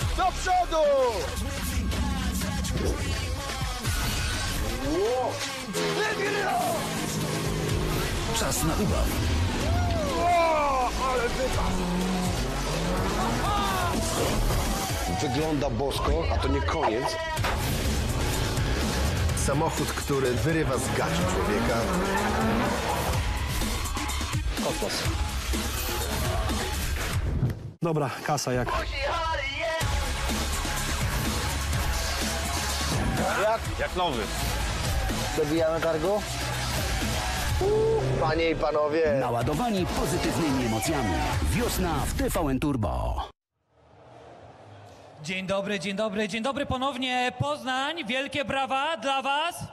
Do przodu! Wow. Czas na ubaw. Wow, ale wygląda bosko, a to nie koniec. Samochód, który wyrywa z gaci człowieka. Kosmos. Dobra, kasa jak... Jak nowy. Dobijamy cargo? Panie i panowie. Naładowani pozytywnymi emocjami. Wiosna w TVN Turbo. Dzień dobry, dzień dobry, dzień dobry ponownie Poznań. Wielkie brawa dla was.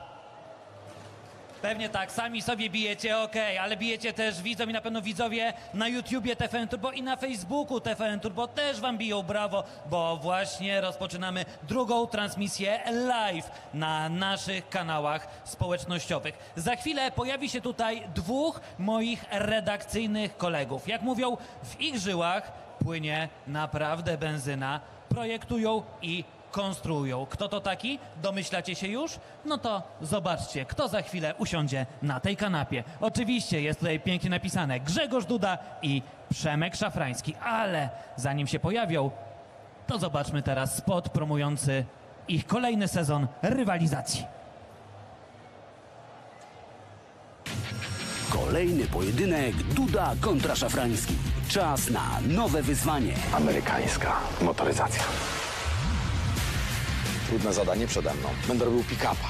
Pewnie tak, sami sobie bijecie, okej, ale bijecie też widzom i na pewno widzowie na YouTubie TVN Turbo i na Facebooku TVN Turbo też wam biją brawo, bo właśnie rozpoczynamy drugą transmisję live na naszych kanałach społecznościowych. Za chwilę pojawi się tutaj dwóch moich redakcyjnych kolegów. Jak mówią, w ich żyłach płynie naprawdę benzyna, projektują i konstruują. Kto to taki? Domyślacie się już? No to zobaczcie, kto za chwilę usiądzie na tej kanapie. Oczywiście jest tutaj pięknie napisane Grzegorz Duda i Przemek Szafrański, ale zanim się pojawią, to zobaczmy teraz spot promujący ich kolejny sezon rywalizacji. Kolejny pojedynek Duda kontra Szafrański. Czas na nowe wyzwanie. Amerykańska motoryzacja. Trudne zadanie przede mną. Będę robił pick-upa.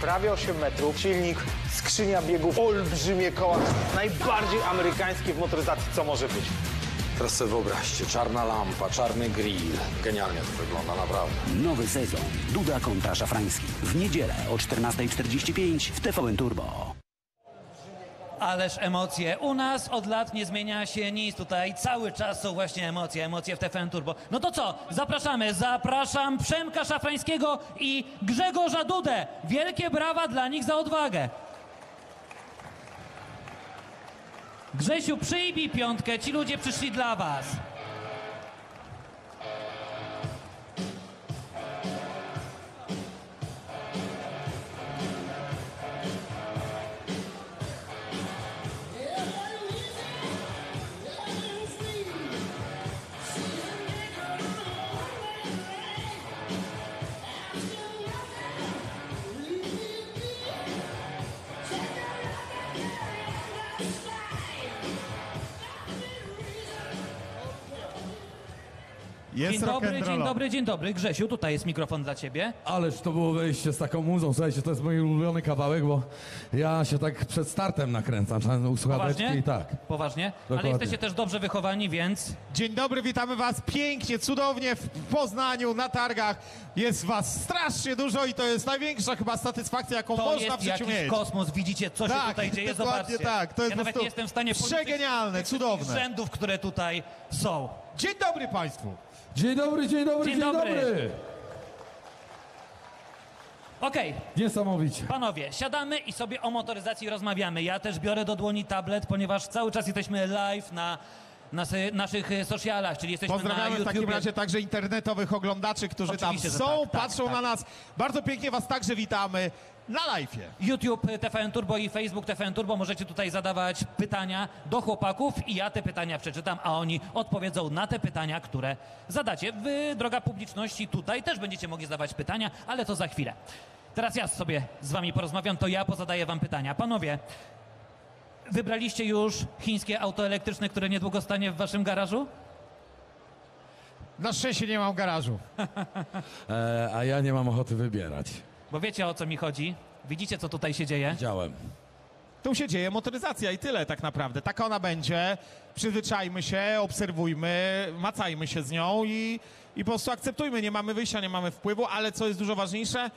Prawie 8 metrów, silnik, skrzynia biegów, olbrzymie koła. Najbardziej amerykańskie w motoryzacji, co może być. Teraz sobie wyobraźcie, czarna lampa, czarny grill. Genialnie to wygląda, naprawdę. Nowy sezon Duda kontra Szafrański. W niedzielę o 14:45 w TVN Turbo. Ależ emocje. U nas od lat nie zmienia się nic. Tutaj cały czas są właśnie emocje. Emocje w TVN Turbo. No to co? Zapraszamy. Zapraszam Przemka Szafrańskiego i Grzegorza Dudę. Wielkie brawa dla nich za odwagę. Grzesiu, przyjmij piątkę. Ci ludzie przyszli dla was. Dzień dobry, Grzesiu, tutaj jest mikrofon dla ciebie. Ależ to było wejście z taką muzą, słuchajcie, to jest mój ulubiony kawałek, bo ja się tak przed startem nakręcam, usłuchaweczki i tak. Poważnie? Dokładnie. Ale jesteście też dobrze wychowani, więc... Dzień dobry, witamy was pięknie, cudownie w Poznaniu, na targach. Jest was strasznie dużo i to jest największa chyba satysfakcja, jaką to można w życiu mieć. To jest kosmos, widzicie, co się tutaj dzieje, zobaczcie. Tak, to jest ja nawet nie jestem w stanie przegenialne, cudowne rzędów, które tutaj są. Dzień dobry państwu. Dzień dobry, dzień dobry. Okej. Niesamowicie. Panowie, siadamy i sobie o motoryzacji rozmawiamy. Ja też biorę do dłoni tablet, ponieważ cały czas jesteśmy live na naszych socialach, czyli jesteśmy Pozdrawiamy na YouTube. W takim razie także internetowych oglądaczy, którzy oczywiście, tam są, patrzą na nas. Bardzo pięknie was także witamy na live'ie. YouTube TVN Turbo i Facebook TVN Turbo. Możecie tutaj zadawać pytania do chłopaków i ja te pytania przeczytam, a oni odpowiedzą na te pytania, które zadacie. Wy, droga publiczności, tutaj też będziecie mogli zadawać pytania, ale to za chwilę. Teraz ja sobie z wami porozmawiam, to ja pozadaję wam pytania. Panowie, wybraliście już chińskie auto elektryczne, które niedługo stanie w waszym garażu? Na szczęście nie mam garażu. A ja nie mam ochoty wybierać. Bo wiecie, o co mi chodzi? Widzicie, co tutaj się dzieje? Widziałem. Tu się dzieje motoryzacja i tyle tak naprawdę. Taka ona będzie. Przyzwyczajmy się, obserwujmy, macajmy się z nią i po prostu akceptujmy. Nie mamy wyjścia, nie mamy wpływu, ale co jest dużo ważniejsze,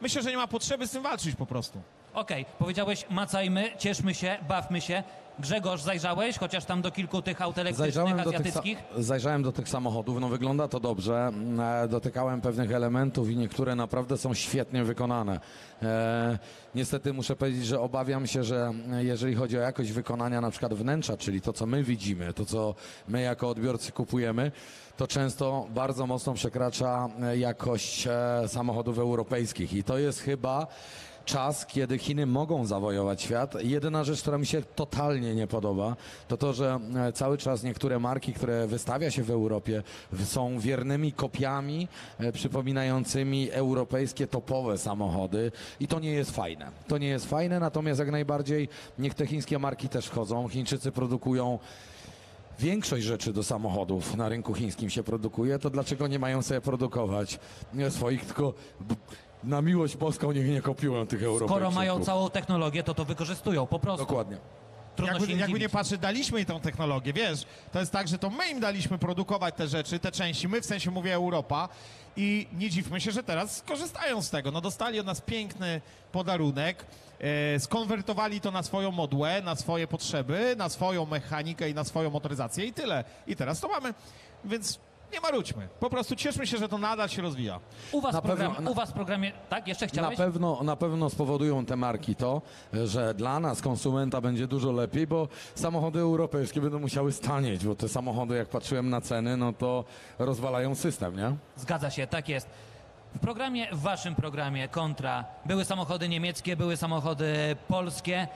myślę, że nie ma potrzeby z tym walczyć po prostu. Okej, powiedziałeś macajmy, cieszmy się, bawmy się. Grzegorz, zajrzałeś chociaż tam do kilku tych aut elektrycznych, azjatyckich? Zajrzałem do tych samochodów, no wygląda to dobrze. Dotykałem pewnych elementów i niektóre naprawdę są świetnie wykonane. Niestety muszę powiedzieć, że obawiam się, że jeżeli chodzi o jakość wykonania na przykład wnętrza, czyli to co my widzimy, to co my jako odbiorcy kupujemy, to często bardzo mocno przekracza jakość samochodów europejskich i to jest chyba czas, kiedy Chiny mogą zawojować świat. Jedyna rzecz, która mi się totalnie nie podoba, to to, że cały czas niektóre marki, które wystawia się w Europie, są wiernymi kopiami przypominającymi europejskie topowe samochody i to nie jest fajne. To nie jest fajne, natomiast jak najbardziej niech te chińskie marki też wchodzą. Chińczycy produkują większość rzeczy do samochodów na rynku chińskim się produkuje, to dlaczego nie mają sobie produkować swoich, tylko na miłość boską niech nie kopiują tych Europejczyków. Skoro mają całą technologię, to to wykorzystują po prostu. Dokładnie. Trudno jakby nie patrzeć, daliśmy im tą technologię, wiesz, to jest tak, że to my im daliśmy produkować te rzeczy, te części, my w sensie mówię Europa i nie dziwmy się, że teraz skorzystają z tego, no dostali od nas piękny podarunek, skonwertowali to na swoją modłę, na swoje potrzeby, na swoją mechanikę i na swoją motoryzację i tyle. I teraz to mamy, więc nie marudźmy. Po prostu cieszmy się, że to nadal się rozwija. U was w programie, tak? Jeszcze chciałeś? Na pewno spowodują te marki to, że dla nas, konsumenta, będzie dużo lepiej, bo samochody europejskie będą musiały stanieć, bo te samochody, jak patrzyłem na ceny, no to rozwalają system, nie? Zgadza się, tak jest. W waszym programie kontra były samochody niemieckie, były samochody polskie,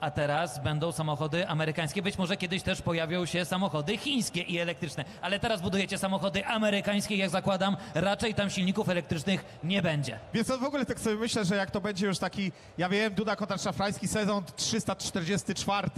a teraz będą samochody amerykańskie. Być może kiedyś też pojawią się samochody chińskie i elektryczne, ale teraz budujecie samochody amerykańskie, jak zakładam, raczej tam silników elektrycznych nie będzie. Więc w ogóle tak sobie myślę, że jak to będzie już taki, ja wiem, Duda kontra Szafrański, sezon 344,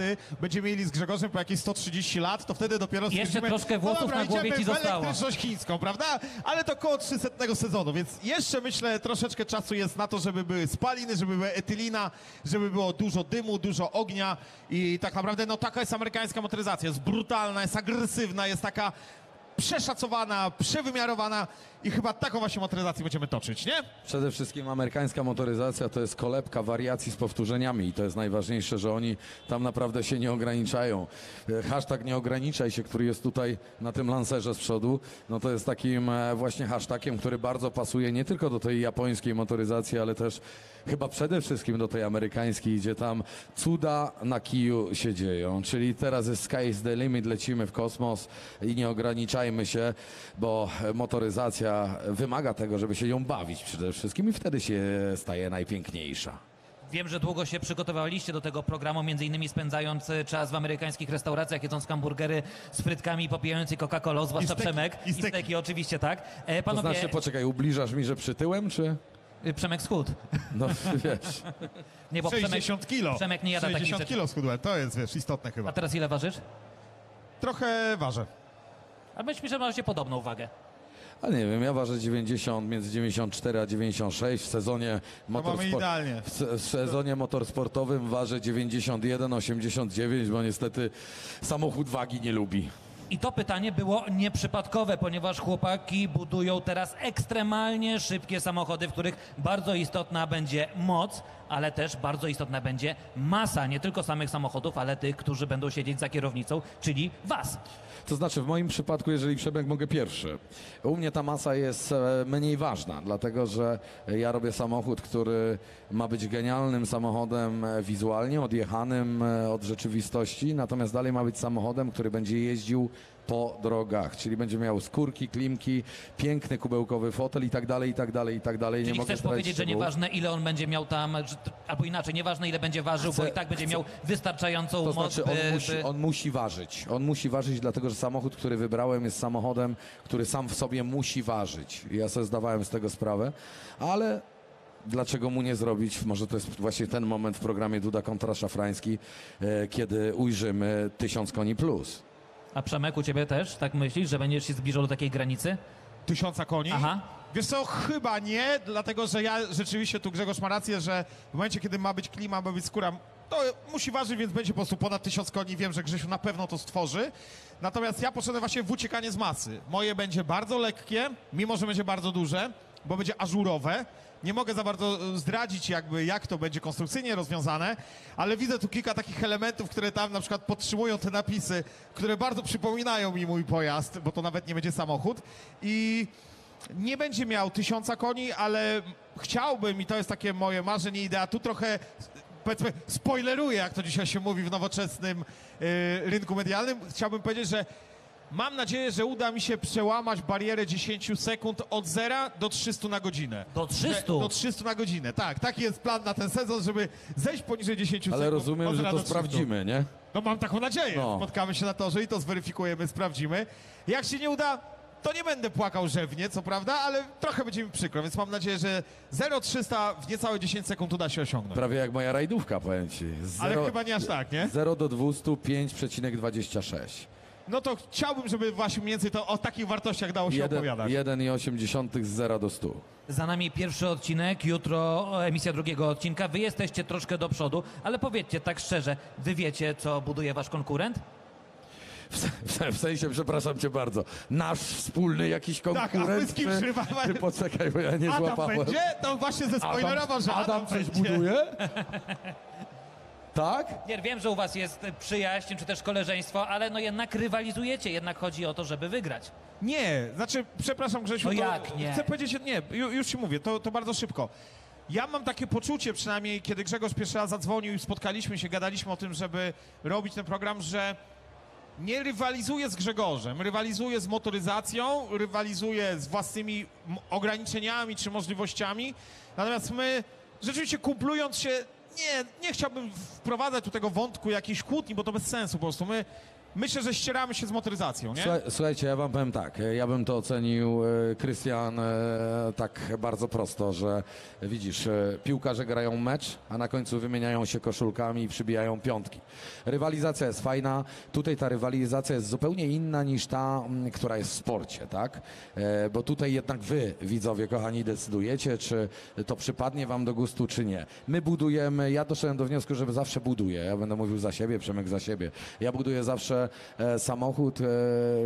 będziemy mieli z Grzegorzem po jakieś 130 lat, to wtedy dopiero... Jeszcze troszkę włosów na głowie ci zostało. Elektryczność chińską, prawda? Ale to koło 300 sezonu, więc jeszcze myślę, troszeczkę czasu jest na to, żeby były spaliny, żeby była etylina, żeby było dużo dymu, dużo ognia i tak naprawdę no taka jest amerykańska motoryzacja, jest brutalna, jest agresywna, jest taka przeszacowana, przewymiarowana i chyba taką właśnie motoryzację będziemy toczyć, nie? Przede wszystkim amerykańska motoryzacja to jest kolebka wariacji z powtórzeniami i to jest najważniejsze, że oni tam naprawdę się nie ograniczają. Hashtag nie ograniczaj się, który jest tutaj na tym Lancerze z przodu, no to jest takim właśnie hashtagiem, który bardzo pasuje nie tylko do tej japońskiej motoryzacji, ale też chyba przede wszystkim do tej amerykańskiej, gdzie tam cuda na kiju się dzieją, czyli teraz jest sky is the limit, lecimy w kosmos i nie ograniczajmy się, bo motoryzacja wymaga tego, żeby się ją bawić przede wszystkim i wtedy się staje najpiękniejsza. Wiem, że długo się przygotowywaliście do tego programu, między innymi spędzając czas w amerykańskich restauracjach, jedząc hamburgery z frytkami, popijając i Coca-Colą, zwłaszcza Przemek. I steki, oczywiście, tak. Panowie... To znaczy, poczekaj, ubliżasz mi, że przytyłem, czy... Przemek schudł. No wiesz. Nie, bo 60 kilo. Przemek nie jada takich rzeczy. 60 kilo schudłem, to jest, wiesz, istotne chyba. A teraz ile ważysz? Trochę ważę. Ale myślisz, że masz się podobną wagę. A nie wiem, ja ważę między 94 a 96, w sezonie, motorsportowym ważę 91, 89, bo niestety samochód wagi nie lubi. I to pytanie było nieprzypadkowe, ponieważ chłopaki budują teraz ekstremalnie szybkie samochody, w których bardzo istotna będzie moc, ale też bardzo istotna będzie masa, nie tylko samych samochodów, ale tych, którzy będą siedzieć za kierownicą, czyli was. To znaczy w moim przypadku, jeżeli Przemek, mogę pierwszy. U mnie ta masa jest mniej ważna, dlatego że ja robię samochód, który ma być genialnym samochodem wizualnie, odjechanym od rzeczywistości, natomiast dalej ma być samochodem, który będzie jeździł po drogach, czyli będzie miał skórki, klimki, piękny kubełkowy fotel i tak dalej, i tak dalej, i tak dalej. Czyli chcesz powiedzieć, że nieważne ile on będzie miał tam, albo inaczej, nieważne ile będzie ważył, bo i tak będzie miał wystarczającą moc. To znaczy on musi ważyć, dlatego że samochód, który wybrałem, jest samochodem, który sam w sobie musi ważyć. Ja sobie zdawałem z tego sprawę, ale... Dlaczego mu nie zrobić? Może to jest właśnie ten moment w programie Duda kontra Szafrański, kiedy ujrzymy 1000 koni plus. A Przemek, u ciebie też tak myślisz, że będziesz się zbliżał do takiej granicy? 1000 koni? Aha. Wiesz co, chyba nie, dlatego że ja rzeczywiście, tu Grzegorz ma rację, że w momencie, kiedy ma być klima, ma być skóra, to musi ważyć, więc będzie po prostu ponad 1000 koni. Wiem, że Grzesiu na pewno to stworzy. Natomiast ja poszedłem właśnie w uciekanie z masy. Moje będzie bardzo lekkie, mimo że będzie bardzo duże, bo będzie ażurowe. Nie mogę za bardzo zdradzić jakby, jak to będzie konstrukcyjnie rozwiązane, ale widzę tu kilka takich elementów, które tam na przykład podtrzymują te napisy, które bardzo przypominają mi mój pojazd, bo to nawet nie będzie samochód. I nie będzie miał 1000 koni, ale chciałbym, i to jest takie moje marzenie, idea, tu trochę, powiedzmy, spoileruję, jak to dzisiaj się mówi w nowoczesnym rynku medialnym. Chciałbym powiedzieć, że mam nadzieję, że uda mi się przełamać barierę 10 sekund od 0 do 300 na godzinę. Do 300? Do 300 na godzinę, tak. Taki jest plan na ten sezon, żeby zejść poniżej 10 sekund. Ale rozumiem, że to sprawdzimy, nie? No mam taką nadzieję. No. Spotkamy się na torze i to zweryfikujemy, sprawdzimy. Jak się nie uda, to nie będę płakał rzewnie, co prawda, ale trochę będzie mi przykro, więc mam nadzieję, że 0-300 w niecałe 10 sekund uda się osiągnąć. Prawie jak moja rajdówka, powiem ci. Ale chyba nie aż tak, nie? 0 do 200, 5,26. No to chciałbym, żeby właśnie mniej więcej to o takich wartościach dało się opowiadać. 1,8 z 0 do 100. Za nami pierwszy odcinek, jutro emisja drugiego odcinka. Wy jesteście troszkę do przodu, ale powiedzcie tak szczerze, wy wiecie, co buduje wasz konkurent? W sensie, przepraszam cię bardzo, nasz wspólny jakiś konkurent, tak, czy poczekaj, bo ja nie złapałem. Adam będzie? To właśnie ze spoilerowa, że Adam coś buduje? Tak? Nie, wiem, że u was jest przyjaźń, czy też koleżeństwo, ale no jednak rywalizujecie, jednak chodzi o to, żeby wygrać. Nie, znaczy, przepraszam Grzesiu, no jak nie? Chcę powiedzieć, nie, już ci mówię, to bardzo szybko. Ja mam takie poczucie, przynajmniej kiedy Grzegorz pierwszy raz zadzwonił i spotkaliśmy się, gadaliśmy o tym, żeby robić ten program, że nie rywalizuję z Grzegorzem, rywalizuję z motoryzacją, rywalizuję z własnymi ograniczeniami czy możliwościami, natomiast my rzeczywiście kumplując się, nie chciałbym wprowadzać do tego wątku jakiejś kłótni, bo to bez sensu po prostu. My myślę, że ścieramy się z motoryzacją, nie? Słuchajcie, ja wam powiem tak, ja bym to ocenił, Krystian, tak bardzo prosto, że widzisz, piłkarze grają mecz, a na końcu wymieniają się koszulkami i przybijają piątki. Rywalizacja jest fajna, tutaj ta rywalizacja jest zupełnie inna niż ta, która jest w sporcie, tak? Bo tutaj jednak wy, widzowie, kochani, decydujecie, czy to przypadnie wam do gustu, czy nie. My budujemy, ja doszedłem do wniosku, że zawsze buduję, ja będę mówił za siebie, Przemek za siebie, ja buduję zawsze samochód,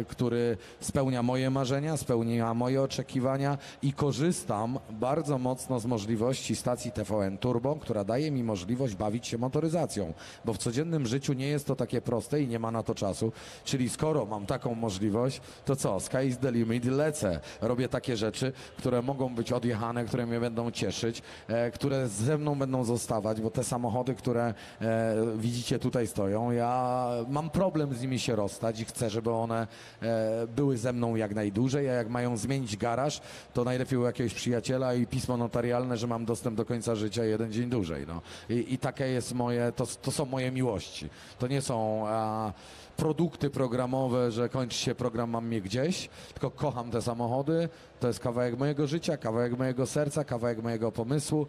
który spełnia moje marzenia, spełnia moje oczekiwania i korzystam bardzo mocno z możliwości stacji TVN Turbo, która daje mi możliwość bawić się motoryzacją, bo w codziennym życiu nie jest to takie proste i nie ma na to czasu, czyli skoro mam taką możliwość, to co, sky is the limit, lecę, robię takie rzeczy, które mogą być odjechane, które mnie będą cieszyć, które ze mną będą zostawać, bo te samochody, które widzicie tutaj stoją, ja mam problem z nimi się rozstać i chcę, żeby one były ze mną jak najdłużej, a jak mają zmienić garaż, to najlepiej u jakiegoś przyjaciela i pismo notarialne, że mam dostęp do końca życia jeden dzień dłużej. No. I takie jest moje, to są moje miłości. To nie są produkty programowe, że kończy się program, mam je gdzieś, tylko kocham te samochody, to jest kawałek mojego życia, kawałek mojego serca, kawałek mojego pomysłu,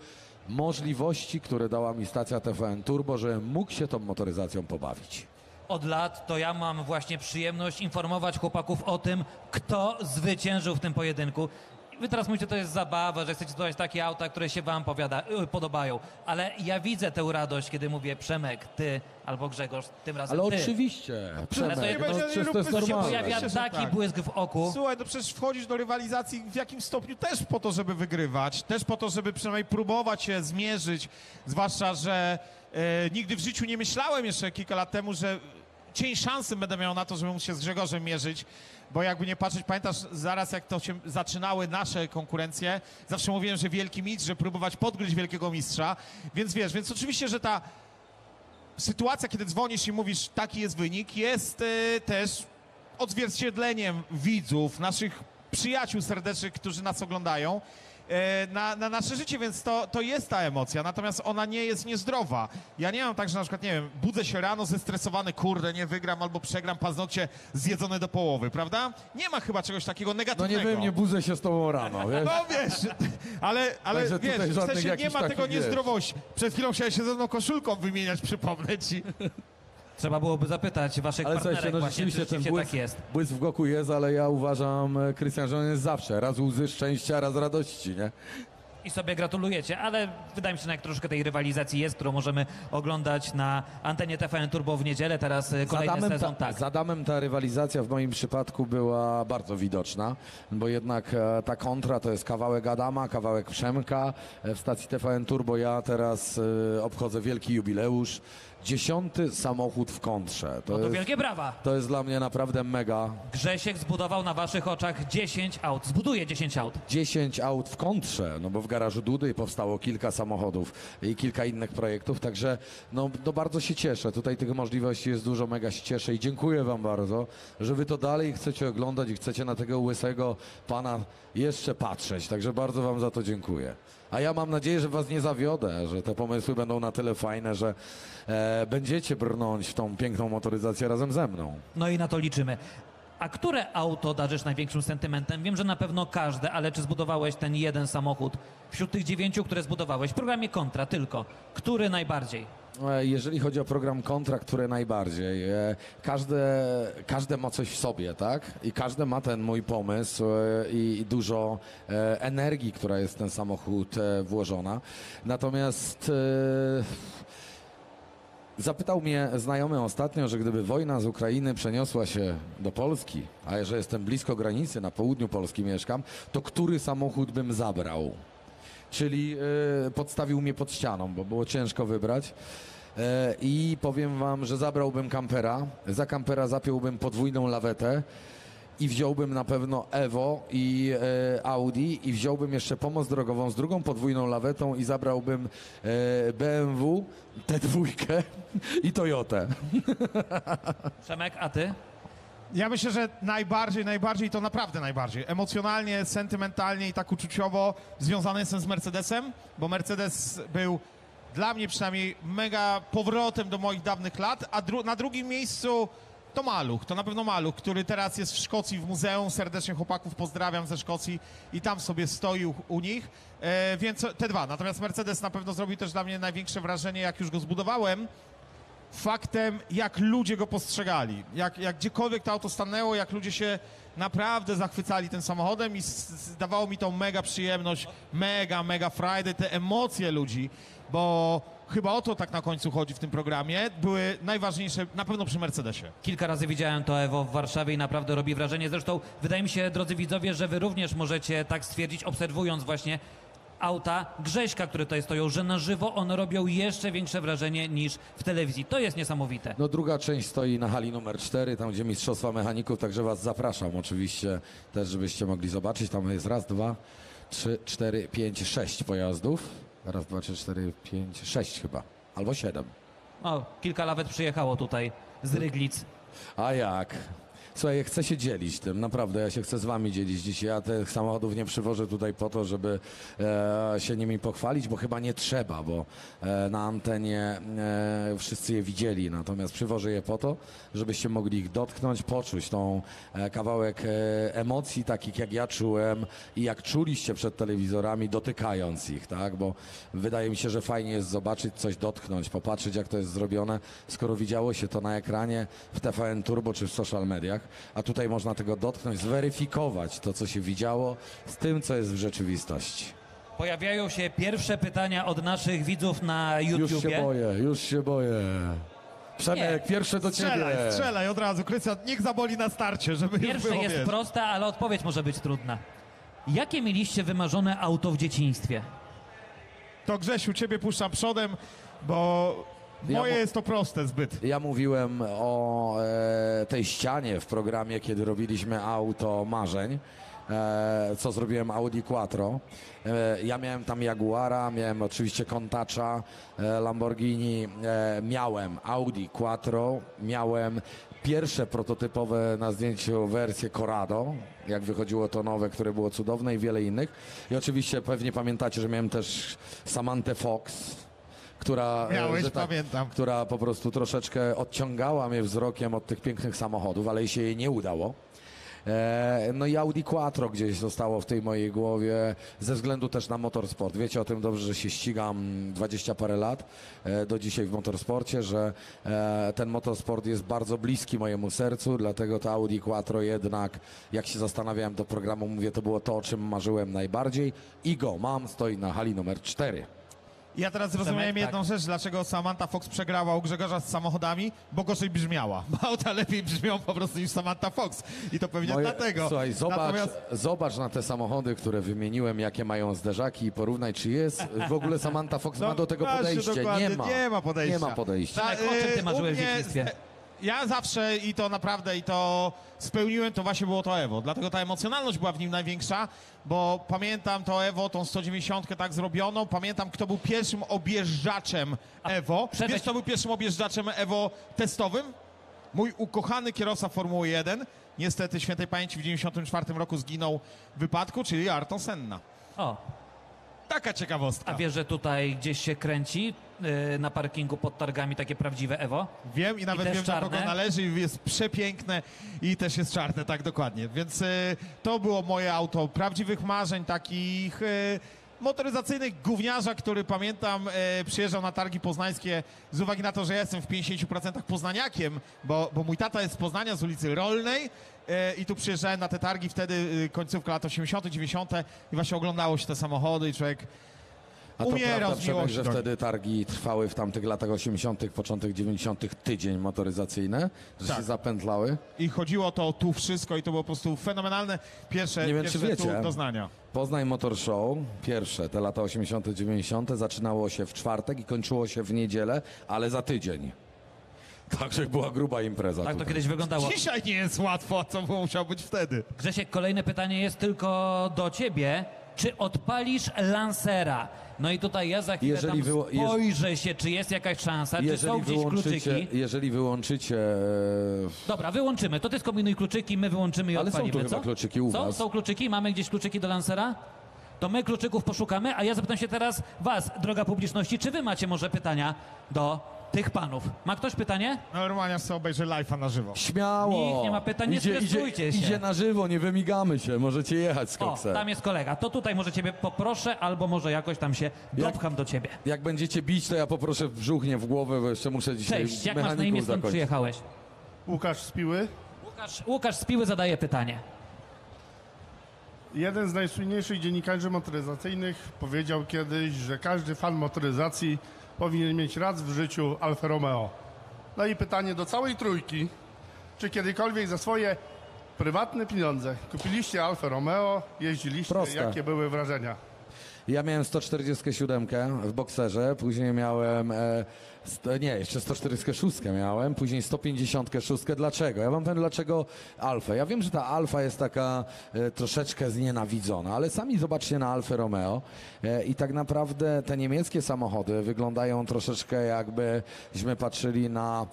możliwości, które dała mi stacja TVN Turbo, że mógł się tą motoryzacją pobawić. Od lat to ja mam właśnie przyjemność informować chłopaków o tym, kto zwyciężył w tym pojedynku. Wy teraz mówicie, to jest zabawa, że chcecie dodać takie auta, które się wam podobają. Ale ja widzę tę radość, kiedy mówię Przemek, ty albo Grzegorz, tym razem ale ty. Ale oczywiście, Przemek, to jest się pojawia taki błysk w oku. Słuchaj, no przecież wchodzisz do rywalizacji w jakimś stopniu też po to, żeby wygrywać. Też po to, żeby przynajmniej próbować się zmierzyć. Zwłaszcza, że nigdy w życiu nie myślałem jeszcze kilka lat temu, że cień szansy będę miał na to, żeby móc się z Grzegorzem mierzyć, bo jakby nie patrzeć, pamiętasz zaraz jak to się zaczynały nasze konkurencje, zawsze mówiłem, że wielki mistrz, że próbować podgryźć wielkiego mistrza, więc wiesz, więc oczywiście, że ta sytuacja, kiedy dzwonisz i mówisz taki jest wynik, jest też odzwierciedleniem widzów, naszych przyjaciół serdecznych, którzy nas oglądają, na nasze życie, więc to jest ta emocja, natomiast ona nie jest niezdrowa. Ja nie mam tak, że na przykład, nie wiem, budzę się rano zestresowany, kurde, nie wygram albo przegram, paznokcie zjedzone do połowy, prawda? Nie ma chyba czegoś takiego negatywnego. No nie wiem, nie budzę się z tobą rano, wiesz? No wiesz, ale wiesz, w sensie nie ma tego niezdrowości. Przed chwilą chciałeś się ze mną koszulką wymieniać, przypomnę ci. Trzeba byłoby zapytać waszych partnerek, słuchajcie, no rzeczywiście właśnie, ten błysk, tak jest. Błysk w oku jest, ale ja uważam, Krystian, że on jest zawsze. Raz łzy szczęścia, raz radości, nie? i sobie gratulujecie, ale wydaje mi się, że jak troszkę tej rywalizacji jest, którą możemy oglądać na antenie TVN Turbo w niedzielę, teraz kolejny sezon. Tak. Z Adamem ta rywalizacja w moim przypadku była bardzo widoczna, bo jednak ta kontra to jest kawałek Adama, kawałek Przemka. W stacji TVN Turbo ja teraz obchodzę wielki jubileusz. 10. samochód w kontrze. To jest, wielkie brawa. To jest dla mnie naprawdę mega. Grzesiek zbudował na waszych oczach 10 aut. Zbuduje 10 aut. 10 aut w kontrze, no bo w garażu Dudy powstało kilka samochodów i kilka innych projektów, także no, bardzo się cieszę. Tutaj tych możliwości jest dużo, mega się cieszę i dziękuję wam bardzo, że wy to dalej chcecie oglądać i chcecie na tego łysego pana jeszcze patrzeć. Także bardzo wam za to dziękuję. A ja mam nadzieję, że was nie zawiodę, że te pomysły będą na tyle fajne, że będziecie brnąć w tą piękną motoryzację razem ze mną. No i na to liczymy. A które auto darzysz największym sentymentem? Wiem, że na pewno każde, ale czy zbudowałeś ten jeden samochód? Wśród tych 9, które zbudowałeś w programie Kontra tylko, który najbardziej? Jeżeli chodzi o program Kontra, które najbardziej. Każde ma coś w sobie, tak? I każde ma ten mój pomysł i dużo energii, która jest w ten samochód włożona. Natomiast zapytał mnie znajomy ostatnio, że gdyby wojna z Ukrainy przeniosła się do Polski, a że jestem blisko granicy, na południu Polski mieszkam, to który samochód bym zabrał? Czyli podstawił mnie pod ścianą, bo było ciężko wybrać. I powiem wam, że zabrałbym kampera, za kampera zapiąłbym podwójną lawetę i wziąłbym na pewno Evo i Audi i wziąłbym jeszcze pomoc drogową z drugą podwójną lawetą i zabrałbym BMW, T2 i Toyotę. Przemek, a ty? Ja myślę, że najbardziej, to naprawdę najbardziej, emocjonalnie, sentymentalnie i tak uczuciowo związany jestem z Mercedesem, bo Mercedes był dla mnie przynajmniej mega powrotem do moich dawnych lat, a na drugim miejscu to Maluch, to na pewno Maluch, który teraz jest w Szkocji w muzeum, serdecznie chłopaków pozdrawiam ze Szkocji i tam sobie stoi u nich, więc te dwa. Natomiast Mercedes na pewno zrobił też dla mnie największe wrażenie, jak już go zbudowałem, faktem, jak ludzie go postrzegali, jak gdziekolwiek to auto stanęło, jak ludzie się naprawdę zachwycali tym samochodem i dawało mi tą mega przyjemność, mega frajdę, te emocje ludzi, bo chyba o to tak na końcu chodzi w tym programie, były najważniejsze na pewno przy Mercedesie. Kilka razy widziałem to Evo w Warszawie i naprawdę robi wrażenie, zresztą wydaje mi się, drodzy widzowie, że wy również możecie tak stwierdzić, obserwując właśnie auta Grześka, które tutaj stoją, że na żywo one robią jeszcze większe wrażenie niż w telewizji. To jest niesamowite. No druga część stoi na hali numer 4, tam gdzie Mistrzostwa Mechaników, także was zapraszam oczywiście też, żebyście mogli zobaczyć. Tam jest raz, dwa, trzy, cztery, pięć, 6 pojazdów. Raz, dwa, trzy, cztery, pięć, 6 chyba. Albo 7. O, kilka lawet przyjechało tutaj z Ryglic. A jak? Słuchaj, chcę się dzielić tym, naprawdę, ja się chcę z wami dzielić dzisiaj. Ja tych samochodów nie przywożę tutaj po to, żeby się nimi pochwalić, bo chyba nie trzeba, bo na antenie wszyscy je widzieli. Natomiast przywożę je po to, żebyście mogli ich dotknąć, poczuć tą kawałek emocji takich, jak ja czułem i jak czuliście przed telewizorami, dotykając ich, tak? Bo wydaje mi się, że fajnie jest zobaczyć coś, dotknąć, popatrzeć, jak to jest zrobione, skoro widziało się to na ekranie w TVN Turbo czy w social mediach. A tutaj można tego dotknąć, zweryfikować to, co się widziało z tym, co jest w rzeczywistości. Pojawiają się pierwsze pytania od naszych widzów na YouTubie. Już się boję. Przemek, pierwsze do ciebie. Strzelaj od razu. Krystian, niech zaboli na starcie, żeby już było. Pierwsze jest proste, ale odpowiedź może być trudna. Jakie mieliście wymarzone auto w dzieciństwie? To Grzesiu, ciebie puszczam przodem, bo moje jest to proste zbyt. Ja mówiłem o tej ścianie w programie, kiedy robiliśmy auto marzeń, co zrobiłem Audi Quattro. Ja miałem tam Jaguara, miałem oczywiście Contacza, Lamborghini, miałem Audi Quattro, miałem pierwsze prototypowe na zdjęciu wersje Corrado, jak wychodziło to nowe, które było cudowne i wiele innych. I oczywiście pewnie pamiętacie, że miałem też Samanthę Fox, która po prostu troszeczkę odciągała mnie wzrokiem od tych pięknych samochodów, ale jej się nie udało. No i Audi Quattro gdzieś zostało w tej mojej głowie ze względu też na motorsport. Wiecie o tym dobrze, że się ścigam 20 parę lat do dzisiaj w motorsporcie, że ten motorsport jest bardzo bliski mojemu sercu, dlatego to Audi Quattro jednak, jak się zastanawiałem do programu, mówię, to było to, o czym marzyłem najbardziej i go mam, stoi na hali numer 4. Ja teraz zrozumiałem jedną rzecz, dlaczego Samantha Fox przegrała u Grzegorza z samochodami, bo gorzej brzmiała. Auta lepiej brzmią po prostu niż Samantha Fox i to pewnie dlatego. Słuchaj, zobacz na te samochody, które wymieniłem, jakie mają zderzaki i porównaj, czy jest. W ogóle Samantha Fox ma do tego podejście. Nie ma podejścia. Nie ma podejścia. Tak, o czym ty marzyłeś w dzieciństwie? Ja zawsze i to naprawdę, i to spełniłem, to właśnie było to Evo. Dlatego ta emocjonalność była w nim największa, bo pamiętam to Evo, tą 190 tak zrobioną. Pamiętam, kto był pierwszym objeżdżaczem Evo. Wiesz, kto był pierwszym objeżdżaczem Evo testowym? Mój ukochany kierowca Formuły 1. Niestety świętej pamięci w 1994 roku zginął w wypadku, czyli Ayrton Senna. O. Taka ciekawostka. A wiesz, że tutaj gdzieś się kręci na parkingu pod targami takie prawdziwe Evo? Wiem i nawet wiem, do kogo należy i jest przepiękne i też jest czarne, tak dokładnie. Więc to było moje auto prawdziwych marzeń, takich motoryzacyjnych gówniarza, który pamiętam przyjeżdżał na targi poznańskie z uwagi na to, że ja jestem w 50% poznaniakiem, bo mój tata jest z Poznania, z ulicy Rolnej. I tu przyjeżdżałem na te targi wtedy, końcówka lat 80., 90. i właśnie oglądało się te samochody i człowiek umierał z miłości. A to prawda, Przemek, że wtedy targi trwały w tamtych latach 80., początek 90. tydzień motoryzacyjne, że tak się zapętlały. I chodziło to tu wszystko i to było po prostu fenomenalne pierwsze doznania. Poznań Motor Show, pierwsze, te lata 80., 90. zaczynało się w czwartek i kończyło się w niedzielę, ale za tydzień. Także była gruba impreza. Tak to kiedyś wyglądało. Dzisiaj nie jest łatwo, co musiał być wtedy. Grzesiek, kolejne pytanie jest tylko do ciebie. Czy odpalisz Lancera? No i tutaj ja za chwilę spojrzę się, czy jest jakaś szansa, czy są gdzieś kluczyki. Jeżeli wyłączycie... Dobra, wyłączymy. To ty skombinuj kluczyki, my wyłączymy i odpalimy. Ale są tu chyba kluczyki u was. Są kluczyki? Mamy gdzieś kluczyki do Lancera? To my kluczyków poszukamy, a ja zapytam się teraz was, droga publiczności, czy wy macie może pytania do... tych panów. Ma ktoś pytanie? Normalnie sobie obejrzy live'a na żywo. Śmiało. Nikt nie ma pytań, nie stresujcie się. Idzie na żywo, nie wymigamy się, możecie jechać z koksem. O, tam jest kolega, to tutaj może ciebie poproszę, albo może jakoś tam się dopcham do ciebie. Jak będziecie bić, to ja poproszę w brzuch, nie w głowę, bo jeszcze muszę dzisiaj mechaników zakończyć. Cześć, jak masz na imię, skąd przyjechałeś? Łukasz z Piły. Łukasz z Piły zadaje pytanie. Jeden z najsłynniejszych dziennikarzy motoryzacyjnych powiedział kiedyś, że każdy fan motoryzacji powinien mieć raz w życiu Alfa Romeo. No i pytanie do całej trójki. Czy kiedykolwiek za swoje prywatne pieniądze kupiliście Alfa Romeo, jeździliście? Proste. Jakie były wrażenia? Ja miałem 147 w bokserze, później miałem... jeszcze 146 miałem, później 156. Dlaczego? Ja wam powiem, dlaczego Alfa. Ja wiem, że ta Alfa jest taka troszeczkę znienawidzona, ale sami zobaczcie na Alfę Romeo i tak naprawdę te niemieckie samochody wyglądają troszeczkę jakbyśmy patrzyli na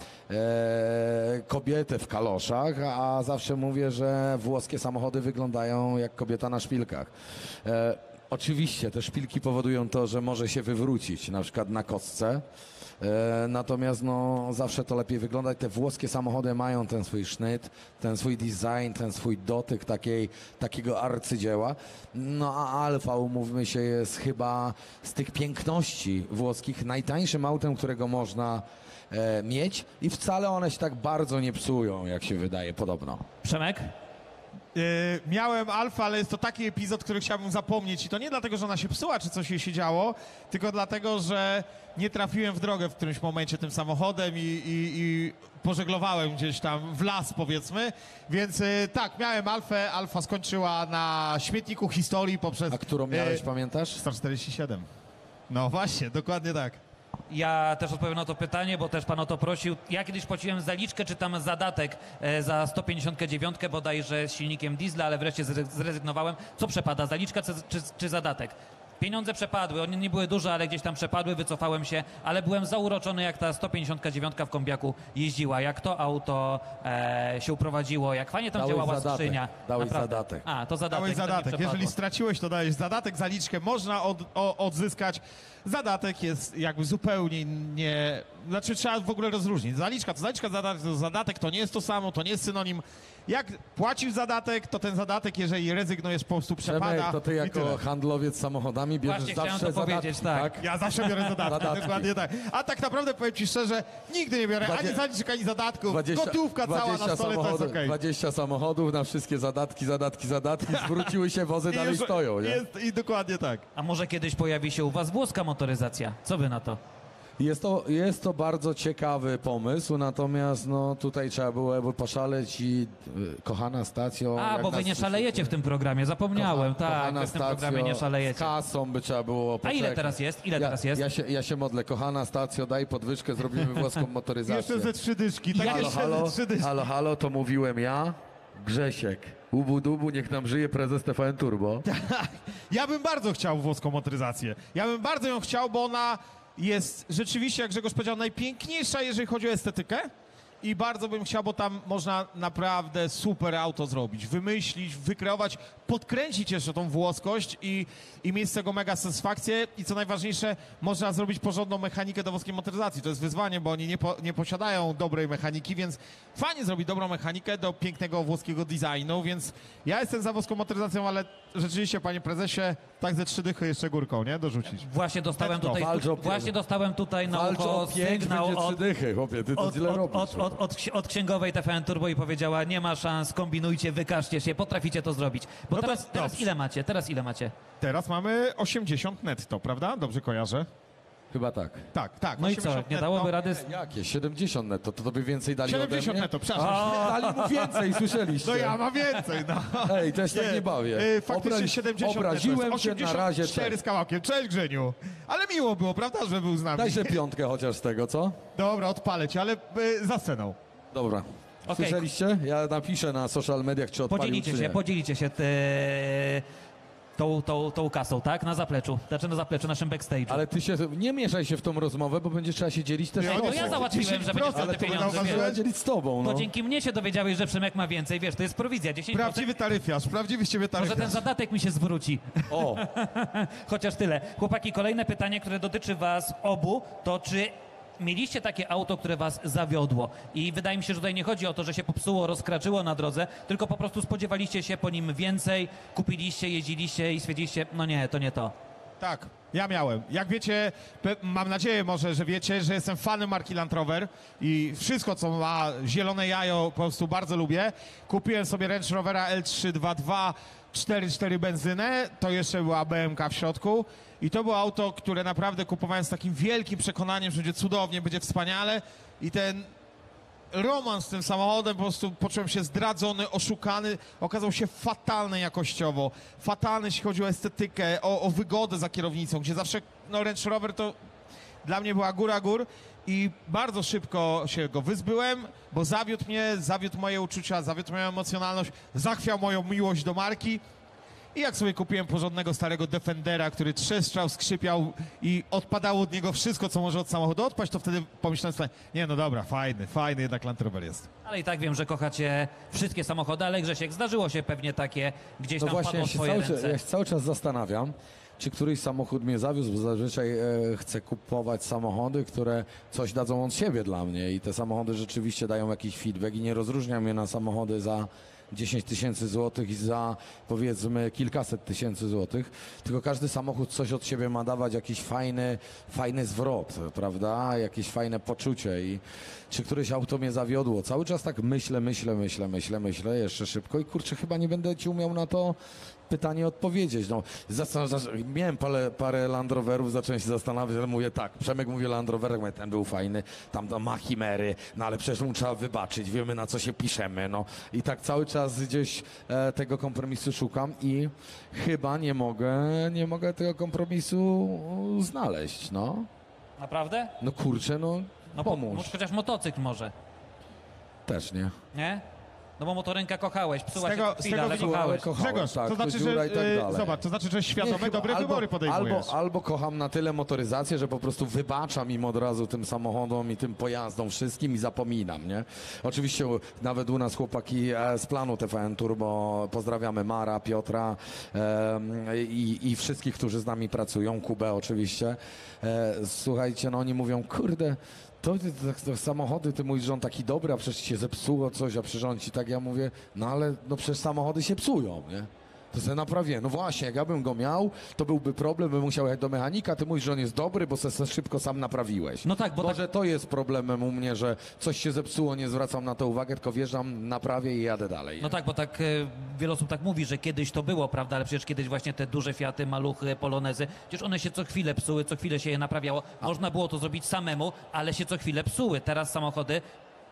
kobietę w kaloszach, a zawsze mówię, że włoskie samochody wyglądają jak kobieta na szpilkach. Oczywiście te szpilki powodują to, że może się wywrócić, na przykład na kostce. Natomiast no, zawsze to lepiej wyglądać. Te włoskie samochody mają ten swój sznyt, ten swój design, ten swój dotyk takiego arcydzieła. No a Alfa, umówmy się, jest chyba z tych piękności włoskich najtańszym autem, którego można mieć i wcale one się tak bardzo nie psują, jak się wydaje, podobno. Przemek? Miałem Alfa, ale jest to taki epizod, który chciałbym zapomnieć i to nie dlatego, że ona się psuła, czy coś jej się działo, tylko dlatego, że nie trafiłem w drogę w którymś momencie tym samochodem i pożeglowałem gdzieś tam w las, powiedzmy, więc tak, miałem Alfę, Alfa skończyła na śmietniku historii poprzez... A którą miałeś, pamiętasz? 147. No właśnie, dokładnie tak. Ja też odpowiem na to pytanie, bo też pan o to prosił. Ja kiedyś płaciłem zaliczkę, czy tam zadatek za 159 bodajże z silnikiem diesla, ale wreszcie zrezygnowałem. Co przepada, zaliczka czy zadatek? Pieniądze przepadły, one nie były duże, ale gdzieś tam przepadły, wycofałem się, ale byłem zauroczony, jak ta 159 w kombiaku jeździła, jak to auto się uprowadziło, jak fajnie tam działała skrzynia. Dałeś zadatek. A, to zadatek. Dałeś zadatek. Jeżeli straciłeś, to dałeś zadatek, zaliczkę można odzyskać. Zadatek jest jakby zupełnie nie... Znaczy trzeba w ogóle rozróżnić. Zaliczka to zadatek to nie jest to samo, to nie jest synonim. Jak płacisz zadatek, to ten zadatek, jeżeli rezygnujesz, po prostu przepada. Przemek, to ty jako handlowiec samochodami bierzesz zawsze zadatki, tak? Ja zawsze biorę zadatki, dokładnie tak. A tak naprawdę powiem ci szczerze, nigdy nie biorę ani zaliczek, ani zadatków. Gotówka cała na stole, to jest okej. 20 samochodów na wszystkie zadatki, zwróciły się, wozy dalej już stoją. Nie? I dokładnie tak. A może kiedyś pojawi się u was włoska motoryzacja? Co wy na to? Jest to bardzo ciekawy pomysł, natomiast no, tutaj trzeba byłoby poszaleć i kochana stacjo... A, bo wy nie szalejecie w tym programie, zapomniałem, tak, w tym programie nie szalejecie. Z kasą by trzeba było poczekać. A ile teraz jest? Ja się modlę, kochana stacjo, daj podwyżkę, zrobimy włoską motoryzację. Jeszcze ze 3 dyszki, tak? Halo, to mówiłem ja, Grzesiek. Ubu dubu, niech nam żyje prezes TVN Turbo. Ja bym bardzo chciał włoską motoryzację. Ja bym bardzo ją chciał, bo ona... jest rzeczywiście, jak Grzegorz powiedział, najpiękniejsza, jeżeli chodzi o estetykę i bardzo bym chciał, bo tam można naprawdę super auto zrobić, wymyślić, wykreować, podkręcić jeszcze tą włoskość i mieć z tego mega satysfakcję i co najważniejsze, można zrobić porządną mechanikę do włoskiej motoryzacji. To jest wyzwanie, bo oni nie posiadają dobrej mechaniki, więc fajnie zrobić dobrą mechanikę do pięknego włoskiego designu, więc ja jestem za włoską motoryzacją, ale rzeczywiście, panie prezesie, tak ze 3 dychy jeszcze górką, nie? Dorzucić. Właśnie dostałem tutaj na ucho sygnał od księgowej TVN Turbo i powiedziała, nie ma szans, kombinujcie, wykażcie się, potraficie to zrobić. Bo no teraz ile macie? Teraz mamy 80 netto, prawda? Dobrze kojarzę? Chyba tak. Tak. No i co? Nie dałoby rady... Jakie? 70 netto, to tobie więcej dali 70 ode mnie? Netto, przepraszam. Dali mu więcej, słyszeliście. No ja mam więcej, no. Ej, też tak nie bawię. Faktycznie 70 netto. Obraziłem się na razie. 4 z kawałkiem. Cześć Grzeniu. Ale miło było, prawda, że był z nami. Dajże 5 chociaż z tego, co? Dobra, odpalę cię, ale za sceną. Dobra. Słyszeliście? Ja napiszę na social mediach, czy odpalił, Podzielicie się tą kasą, tak? Na zapleczu. Znaczy na zapleczu, naszym backstage'u. Ale ty się nie mieszaj się w tą rozmowę, bo będzie trzeba się dzielić też z tobą. No ja załatwiłem, że będzie te pieniądze. Ale trzeba dzielić z tobą, no. To dzięki mnie się dowiedziałeś, że Przemek ma więcej, wiesz, to jest prowizja. 10%. Prawdziwy taryfiarz, prawdziwy z ciebie taryfiarz. Może ten zadatek mi się zwróci. O! Chociaż tyle. Chłopaki, kolejne pytanie, które dotyczy was obu, to czy... mieliście takie auto, które was zawiodło i wydaje mi się, że tutaj nie chodzi o to, że się popsuło, rozkraczyło na drodze, tylko po prostu spodziewaliście się po nim więcej, kupiliście, jeździliście i stwierdziliście, no nie, to nie to. Tak, ja miałem. Jak wiecie, mam nadzieję może, że wiecie, że jestem fanem marki Land Rover i wszystko, co ma zielone jajo, po prostu bardzo lubię. Kupiłem sobie Range Rovera L322 4.4 benzynę, to jeszcze była BMK w środku i to było auto, które naprawdę kupowałem z takim wielkim przekonaniem, że będzie cudownie, będzie wspaniale i ten romans z tym samochodem, po prostu poczułem się zdradzony, oszukany, okazał się fatalny jakościowo, fatalny jeśli chodzi o estetykę, o wygodę za kierownicą, gdzie zawsze no, Range Rover to dla mnie była góra gór i bardzo szybko się go wyzbyłem, bo zawiódł mnie, zawiódł moje uczucia, zawiódł moją emocjonalność, zachwiał moją miłość do marki i jak sobie kupiłem porządnego starego Defendera, który trzeszczał, skrzypiał i odpadało od niego wszystko, co może od samochodu odpaść, to wtedy pomyślałem sobie, nie no dobra, fajny jednak Land Rover jest. Ale i tak wiem, że kochacie wszystkie samochody, ale Grzesiek, zdarzyło się pewnie takie, gdzieś tam padło w twoje ręce. Ja się cały czas zastanawiam, czy któryś samochód mnie zawiózł, bo zazwyczaj chcę kupować samochody, które coś dadzą od siebie dla mnie i te samochody rzeczywiście dają jakiś feedback i nie rozróżniam je na samochody za 10 tysięcy złotych i za powiedzmy kilkaset tysięcy złotych, tylko każdy samochód coś od siebie ma dawać, jakiś fajny zwrot, prawda, jakieś fajne poczucie i czy któreś auto mnie zawiodło, cały czas tak myślę jeszcze szybko i kurczę chyba nie będę ci umiał na to pytanie odpowiedzieć, no miałem parę Land Roverów, zacząłem się zastanawiać, ale mówię tak, Przemek mówi Land Rover, mówię, ten był fajny, tam ma chimery, no ale przecież mu trzeba wybaczyć, wiemy na co się piszemy, no i tak cały czas gdzieś tego kompromisu szukam i chyba nie mogę tego kompromisu znaleźć, no. Naprawdę? No kurczę, no pomóż. Chociaż motocykl może. Też nie. Nie? No bo motorynka kochałeś, psuła się chwilę, ale kochałeś. Grzegorz, tak, to znaczy, że tak zobacz, to znaczy, że świadome, dobre wybory podejmujesz. Albo kocham na tyle motoryzację, że po prostu wybaczam im od razu tym samochodom i tym pojazdom wszystkim i zapominam, nie? Oczywiście nawet u nas chłopaki z planu TVN Turbo, pozdrawiamy Mara, Piotra i wszystkich, którzy z nami pracują, Kubę oczywiście. Słuchajcie, no oni mówią, kurde, To samochody, ty mówisz, że on taki dobry, a przecież się zepsuło coś, a przecież on ci tak, ja mówię, no ale no przecież samochody się psują, nie? To se naprawię. No właśnie, jak ja bym go miał, to byłby problem, bym musiał jechać do mechanika, ty mówisz, że on jest dobry, bo se szybko sam naprawiłeś. No tak, bo może tak... to jest problemem u mnie, że coś się zepsuło, nie zwracam na to uwagę, tylko wjeżdżam, naprawię i jadę dalej. No tak, bo tak wiele osób tak mówi, że kiedyś to było, prawda, ale przecież kiedyś właśnie te duże Fiaty, Maluchy, Polonezy, przecież one się co chwilę psuły, co chwilę się je naprawiało. Można było to zrobić samemu, ale się co chwilę psuły. Teraz samochody...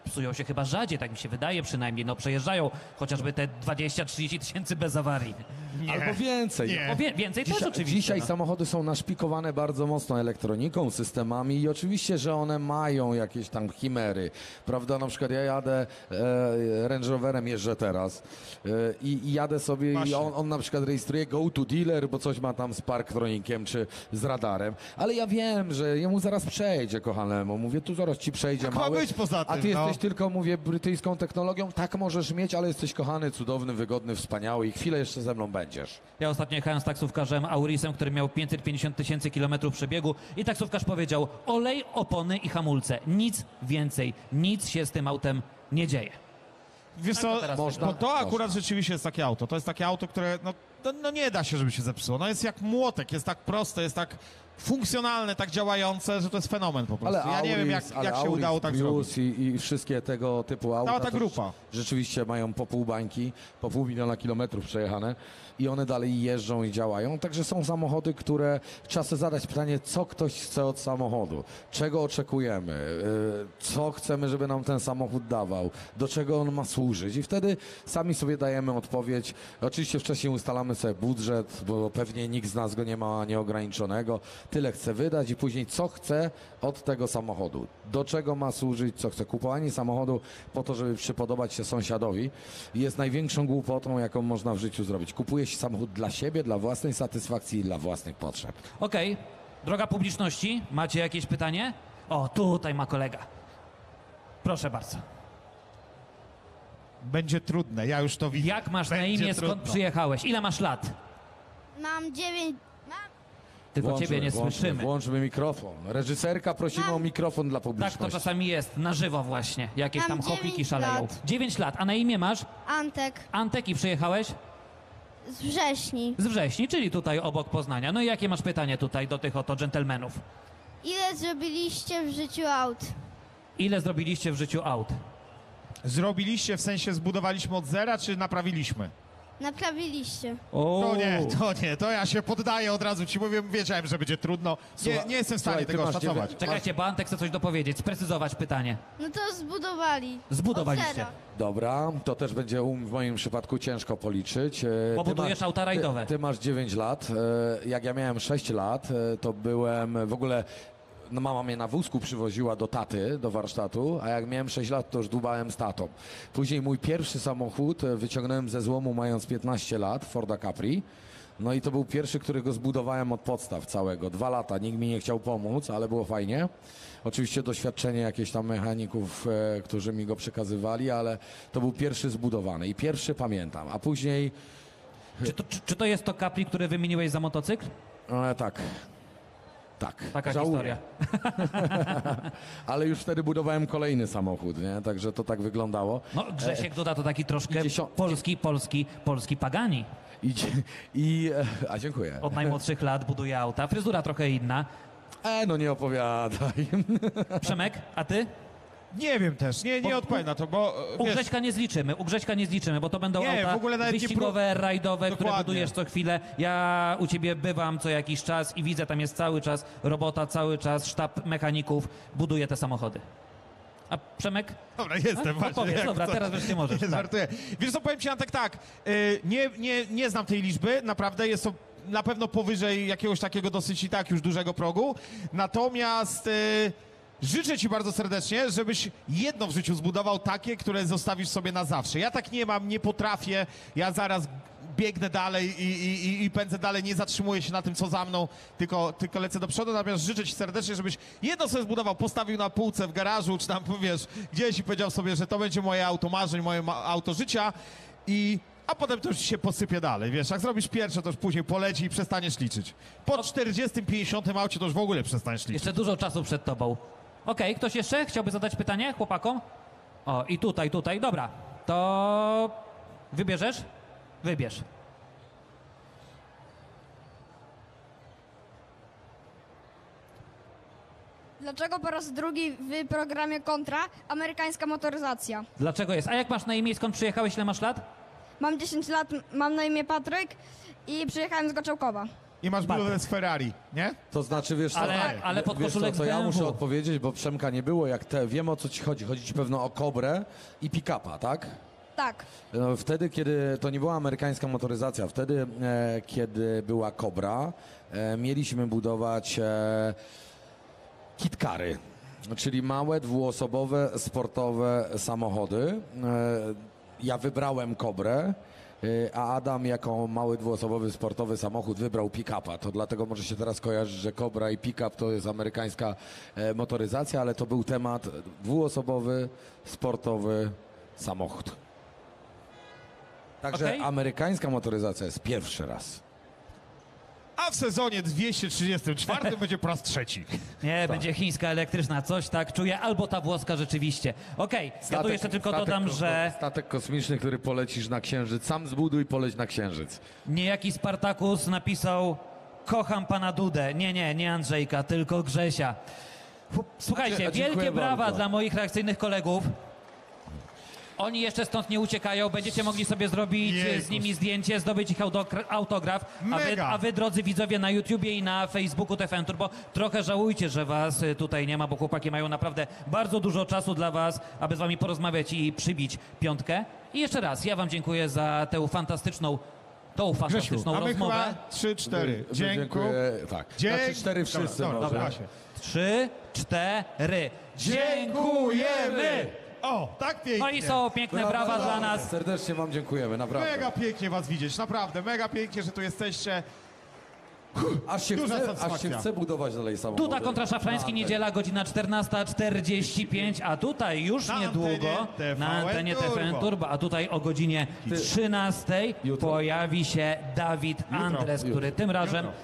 psują się chyba rzadziej, tak mi się wydaje przynajmniej. No przejeżdżają chociażby te 20-30 tysięcy bez awarii. Nie. Albo więcej. Nie. Albo więcej też oczywiście. Dzisiaj no. Samochody są naszpikowane bardzo mocno elektroniką, systemami i oczywiście, że one mają jakieś tam chimery. Prawda, na przykład ja jadę Range Roverem, jeżdżę teraz i jadę sobie właśnie. I on na przykład rejestruje go to dealer, bo coś ma tam z parktronikiem czy z radarem. Ale ja wiem, że jemu zaraz przejdzie, kochanemu. Mówię, tu zaraz ci przejdzie tak mały. Ma być poza tym, a ty no. Jesteś tylko, mówię, brytyjską technologią, tak możesz mieć, ale jesteś kochany, cudowny, wygodny, wspaniały i chwilę jeszcze ze mną będziesz. Ja ostatnio jechałem z taksówkarzem Aurisem, który miał 550 tysięcy kilometrów przebiegu i taksówkarz powiedział, olej, opony i hamulce, nic więcej, nic się z tym autem nie dzieje. Wiesz co, bo to akurat rzeczywiście jest takie auto, to jest takie auto, które no nie da się, żeby się zepsuło, no jest jak młotek, jest tak proste, jest tak... funkcjonalne, tak działające, że to jest fenomen po prostu. Ale ja nie wiem, jak się udało tak zrobić. I wszystkie tego typu auta, ta grupa. Rzeczywiście mają po pół bańki, po pół miliona kilometrów przejechane i one dalej jeżdżą i działają. Także są samochody, które trzeba sobie zadać pytanie, co ktoś chce od samochodu, czego oczekujemy, co chcemy, żeby nam ten samochód dawał, do czego on ma służyć i wtedy sami sobie dajemy odpowiedź. Oczywiście wcześniej ustalamy sobie budżet, bo pewnie nikt z nas go nie ma nieograniczonego. Tyle chcę wydać i później co chcę od tego samochodu, do czego ma służyć, co chcę. Kupowanie samochodu po to, żeby przypodobać się sąsiadowi jest największą głupotą, jaką można w życiu zrobić. Kupuje się samochód dla siebie, dla własnej satysfakcji i dla własnych potrzeb. Okej, droga publiczności, macie jakieś pytanie? O, tutaj ma kolega. Proszę bardzo. Będzie trudne, ja już to widzę. Jak masz na imię, skąd przyjechałeś? Ile masz lat? Mam 9... Tylko ciebie nie słyszymy. Włączmy mikrofon. Reżyserka prosimy o mikrofon dla publiczności. Tak to czasami jest, na żywo właśnie. Jakieś tam hopiki szaleją. 9 lat. A na imię masz? Antek. Antek i przyjechałeś? Z Wrześni. Z Wrześni, czyli tutaj obok Poznania. No i jakie masz pytanie tutaj do tych oto dżentelmenów? Ile zrobiliście w życiu aut? Ile zrobiliście w życiu aut? Zrobiliście, w sensie zbudowaliśmy od zera, czy naprawiliśmy? Naprawiliście. To nie, to ja się poddaję od razu. Ci mówię, wiedziałem, że będzie trudno. Nie jestem w stanie tego oszacować. Czekajcie, bo Antek chce coś dopowiedzieć, sprecyzować pytanie. No to zbudowali. Zbudowaliście. Dobra, to też będzie w moim przypadku ciężko policzyć. Bo budujesz auta rajdowe. Ty masz 9 lat. Jak ja miałem 6 lat, to byłem w ogóle... No mama mnie na wózku przywoziła do taty, do warsztatu, a jak miałem 6 lat, to już dłubałem z tatą. Później mój pierwszy samochód wyciągnąłem ze złomu mając 15 lat, Forda Capri. No i to był pierwszy, którego zbudowałem od podstaw całego. 2 lata, nikt mi nie chciał pomóc, ale było fajnie. Oczywiście doświadczenie jakichś tam mechaników, którzy mi go przekazywali, ale to był pierwszy zbudowany i pierwszy pamiętam, a później... Czy to jest to Capri, które wymieniłeś za motocykl? Tak. Tak, taka historia. Ale już wtedy budowałem kolejny samochód, nie? Także to tak wyglądało. No, Grzesiek Duda to taki troszkę polski Pagani. A dziękuję. Od najmłodszych lat buduje auta, fryzura trochę inna. No nie opowiadaj. Przemek, a ty? Nie wiem też, nie odpowiem na to, bo... U Grześka nie zliczymy, bo to będą auta wyścigowe, rajdowe, które budujesz co chwilę. Ja u ciebie bywam co jakiś czas i widzę, tam jest cały czas robota, cały czas sztab mechaników buduje te samochody. A Przemek? Dobra, jestem właśnie. Powiedz, dobra, teraz wreszcie możesz. Nie żartuję. Wiesz co, powiem ci Antek tak, nie znam tej liczby, naprawdę jest to na pewno powyżej jakiegoś takiego dosyć i tak już dużego progu, natomiast... Życzę ci bardzo serdecznie, żebyś jedno w życiu zbudował takie, które zostawisz sobie na zawsze. Ja tak nie mam, nie potrafię, ja zaraz biegnę dalej i pędzę dalej, nie zatrzymuję się na tym, co za mną, tylko lecę do przodu. Natomiast życzę ci serdecznie, żebyś jedno sobie zbudował, postawił na półce w garażu, czy tam, wiesz, gdzieś i powiedział sobie, że to będzie moje auto marzeń, moje auto życia i... A potem to już się posypie dalej, wiesz, jak zrobisz pierwsze, to już później poleci i przestaniesz liczyć. Po 40-50 aucie to już w ogóle przestaniesz liczyć. Jeszcze dużo czasu przed tobą. Okej, ktoś jeszcze chciałby zadać pytanie chłopakom? O, i tutaj, dobra. To wybierzesz? Wybierz. Dlaczego po raz drugi w programie Kontra amerykańska motoryzacja? Dlaczego jest? A jak masz na imię, skąd przyjechałeś, ile masz lat? Mam 10 lat, mam na imię Patryk i przyjechałem z Goczałkowa. I masz budowę z Ferrari, nie? To znaczy, wiesz co, ale pod wiesz co ja muszę odpowiedzieć, bo Przemka nie było, jak te, wiem o co ci chodzi. Chodzi ci pewno o Cobrę i pick-upa, tak? Tak. Wtedy, kiedy to nie była amerykańska motoryzacja, wtedy, kiedy była Cobra, mieliśmy budować kitkary, czyli małe, dwuosobowe, sportowe samochody. Ja wybrałem Cobrę, a Adam jako mały dwuosobowy sportowy samochód wybrał pick-upa. To dlatego może się teraz kojarzy, że Cobra i pick-up to jest amerykańska motoryzacja, ale to był temat dwuosobowy sportowy samochód. Także amerykańska motoryzacja jest pierwszy raz. A w sezonie 234 będzie po raz trzeci. Nie, będzie chińska elektryczna, coś tak czuję, albo ta włoska rzeczywiście. Okej, ja tu jeszcze tylko dodam, że... Statek kosmiczny, który polecisz na Księżyc, sam zbuduj, poleć na Księżyc. Niejaki Spartakus napisał, kocham pana Dudę. Nie Andrzejka, tylko Grzesia. Słuchajcie, wielkie brawa dla moich reakcyjnych kolegów. Oni jeszcze stąd nie uciekają, będziecie mogli sobie zrobić z nimi zdjęcie, zdobyć ich autograf. A wy, drodzy widzowie, na YouTubie i na Facebooku TVN Turbo, trochę żałujcie, że was tutaj nie ma, bo chłopaki mają naprawdę bardzo dużo czasu dla was, aby z wami porozmawiać i przybić piątkę. I jeszcze raz, ja wam dziękuję za tę fantastyczną rozmowę. Mamy chyba 3-4. Dziękuję. Tak. Na 3-4 wszyscy. Dobra. 3-4. Dziękujemy! O, tak pięknie. No i są piękne brawa dla nas. Serdecznie wam dziękujemy, naprawdę. Mega pięknie was widzieć, naprawdę. Mega pięknie, że tu jesteście. Aż się chce budować dalej samochody. Duda kontra Szafrański, niedziela, godzina 14:45, a tutaj już niedługo na antenie TVN Turbo, a tutaj o godzinie 13:00 pojawi się Dawid Andres, który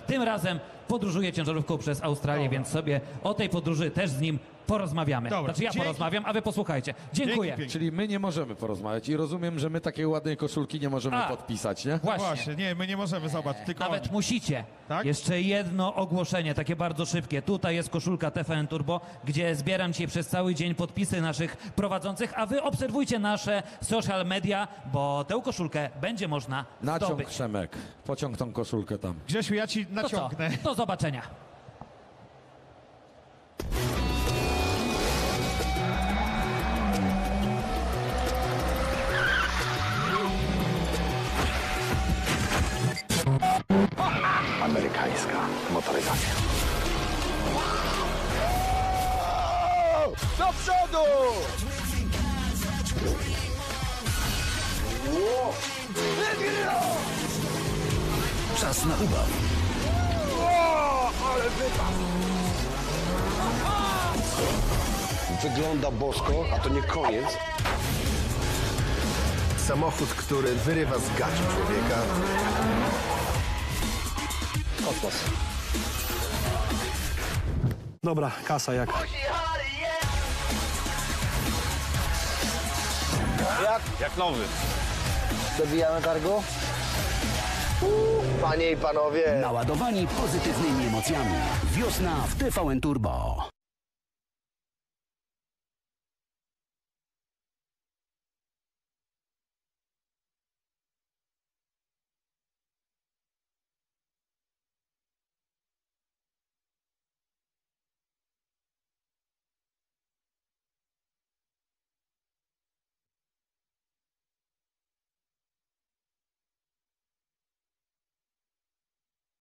tym razem podróżuje ciężarówką przez Australię, więc sobie o tej podróży też z nim porozmawiamy. Dobra, znaczy ja porozmawiam, a wy posłuchajcie. Dziękuję. Czyli my nie możemy porozmawiać i rozumiem, że my takiej ładnej koszulki nie możemy podpisać, nie? Właśnie. Nie, my nie możemy, zobacz, tylko nawet oni. Musicie. Tak? Jeszcze jedno ogłoszenie, takie bardzo szybkie. Tutaj jest koszulka TVN Turbo, gdzie zbieram dzisiaj przez cały dzień podpisy naszych prowadzących, a wy obserwujcie nasze social media, bo tę koszulkę będzie można zdobyć. Naciąg, Przemek. Pociąg tą koszulkę tam. Grzesiu, ja ci naciągnę. Do zobaczenia. Amerykańska motoryzacja. Do przodu! Czas na ubaw. Ale wygląda bosko, a to nie koniec. Samochód, który wyrywa z gaci człowieka. Kosmos. Dobra, kasa jak. Jak nowy. Dobijamy targu? Panie i panowie. Naładowani pozytywnymi emocjami. Wiosna w TVN Turbo.